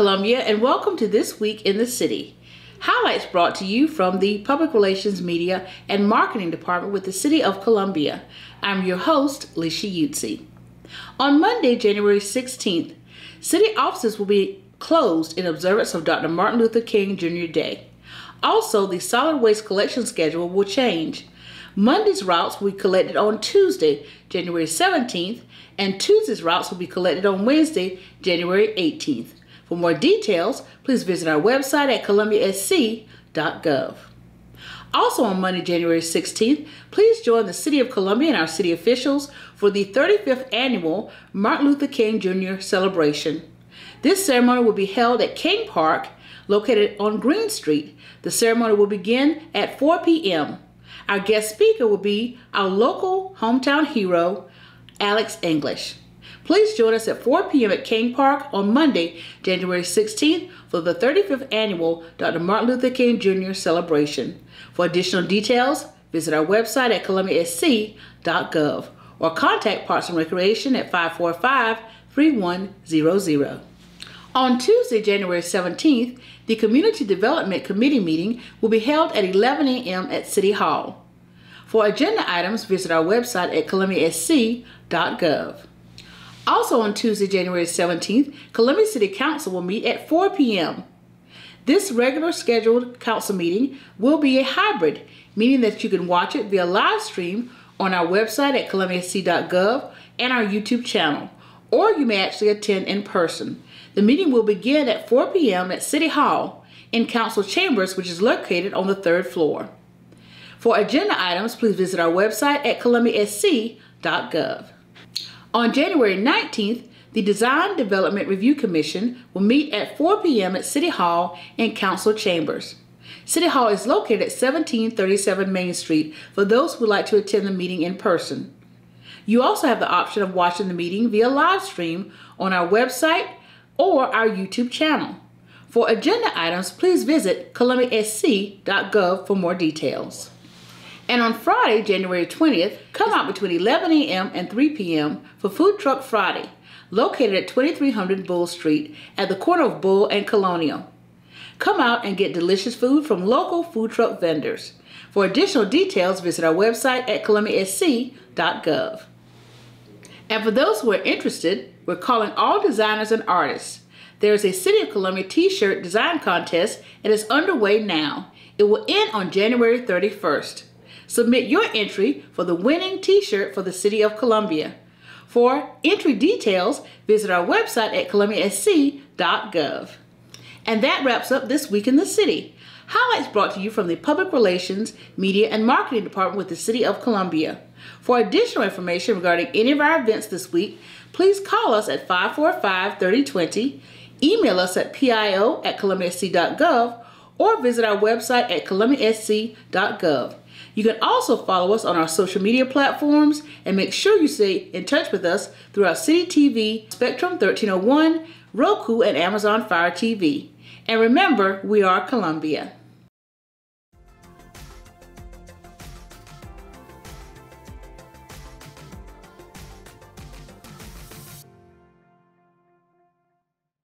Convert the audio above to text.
Columbia, and welcome to This Week in the City. Highlights brought to you from the Public Relations, Media, and Marketing Department with the City of Columbia. I'm your host, Lisha Yutzi. On Monday, January 16th, city offices will be closed in observance of Dr. Martin Luther King Jr. Day. Also, the solid waste collection schedule will change. Monday's routes will be collected on Tuesday, January 17th, and Tuesday's routes will be collected on Wednesday, January 18th. For more details, please visit our website at columbiasc.gov. Also on Monday, January 16th, please join the City of Columbia and our city officials for the 35th annual Martin Luther King Jr. celebration. This ceremony will be held at King Park, located on Green Street. The ceremony will begin at 4 p.m. Our guest speaker will be our local hometown hero, Alex English. Please join us at 4 p.m. at King Park on Monday, January 16th for the 35th annual Dr. Martin Luther King Jr. celebration. For additional details, visit our website at columbiasc.gov or contact Parks and Recreation at 545-3100. On Tuesday, January 17th, the Community Development Committee meeting will be held at 11 a.m. at City Hall. For agenda items, visit our website at columbiasc.gov. Also on Tuesday, January 17th, Columbia City Council will meet at 4 p.m. This regular scheduled council meeting will be a hybrid, meaning that you can watch it via live stream on our website at columbiasc.gov and our YouTube channel, or you may actually attend in person. The meeting will begin at 4 p.m. at City Hall in Council Chambers, which is located on the 3rd floor. For agenda items, please visit our website at columbiasc.gov. On January 19th, the Design Development Review Commission will meet at 4 p.m. at City Hall in Council Chambers. City Hall is located at 1737 Main Street for those who would like to attend the meeting in person. You also have the option of watching the meeting via live stream on our website or our YouTube channel. For agenda items, please visit columbiasc.gov for more details. And on Friday, January 20th, come out between 11 a.m. and 3 p.m. for Food Truck Friday, located at 2300 Bull Street at the corner of Bull and Colonial. Come out and get delicious food from local food truck vendors. For additional details, visit our website at columbiasc.gov. And for those who are interested, we're calling all designers and artists. There is a City of Columbia t-shirt design contest and it's underway now. It will end on January 31st. Submit your entry for the winning t-shirt for the City of Columbia. For entry details, visit our website at columbiasc.gov. And that wraps up This Week in the City. Highlights brought to you from the Public Relations, Media, and Marketing Department with the City of Columbia. For additional information regarding any of our events this week, please call us at 545-3020, email us at pio@columbiasc.gov, or visit our website at columbiasc.gov. You can also follow us on our social media platforms and make sure you stay in touch with us through our CityTV, Spectrum 1301, Roku, and Amazon Fire TV. And remember, we are Columbia.